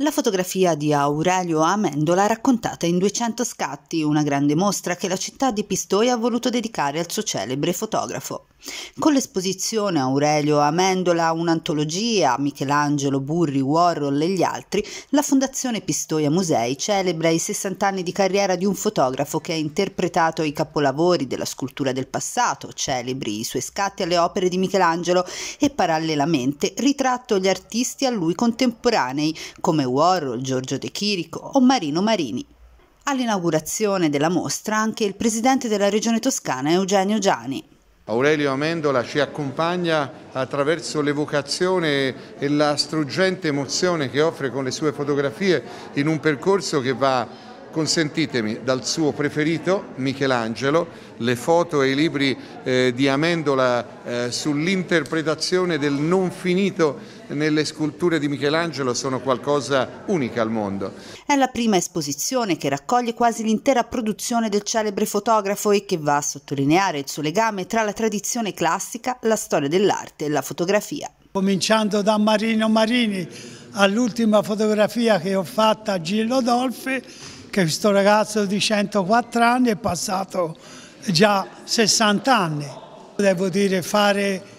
La fotografia di Aurelio Amendola raccontata in 200 scatti, una grande mostra che la città di Pistoia ha voluto dedicare al suo celebre fotografo. Con l'esposizione Aurelio Amendola, un'antologia, Michelangelo, Burri, Warhol e gli altri, la Fondazione Pistoia Musei celebra i 60 anni di carriera di un fotografo che ha interpretato i capolavori della scultura del passato, celebri i suoi scatti alle opere di Michelangelo e parallelamente ritratto gli artisti a lui contemporanei come Warhol, Giorgio De Chirico o Marino Marini. All'inaugurazione della mostra anche il presidente della Regione Toscana Eugenio Giani. Aurelio Amendola ci accompagna attraverso l'evocazione e la struggente emozione che offre con le sue fotografie in un percorso che va, consentitemi, dal suo preferito Michelangelo, le foto e i libri di Amendola sull'interpretazione del non finito nelle sculture di Michelangelo sono qualcosa unica al mondo. È la prima esposizione che raccoglie quasi l'intera produzione del celebre fotografo e che va a sottolineare il suo legame tra la tradizione classica, la storia dell'arte e la fotografia. Cominciando da Marino Marini all'ultima fotografia che ho fatto a Gillo Dorfles, che questo ragazzo di 104 anni è passato già 60 anni. Devo dire, fare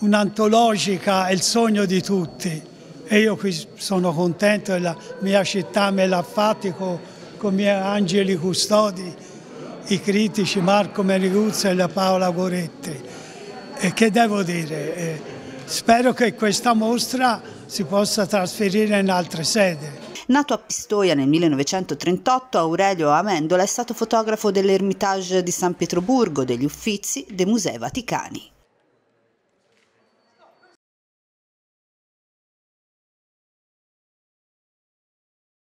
un'antologica è il sogno di tutti e io qui sono contento e la mia città me l'ha fatta con i miei angeli custodi, i critici Marco Meriguzza e la Paola Goretti. E che devo dire? Spero che questa mostra si possa trasferire in altre sedi. Nato a Pistoia nel 1938, Aurelio Amendola è stato fotografo dell'Ermitage di San Pietroburgo, degli Uffizi, dei Musei Vaticani.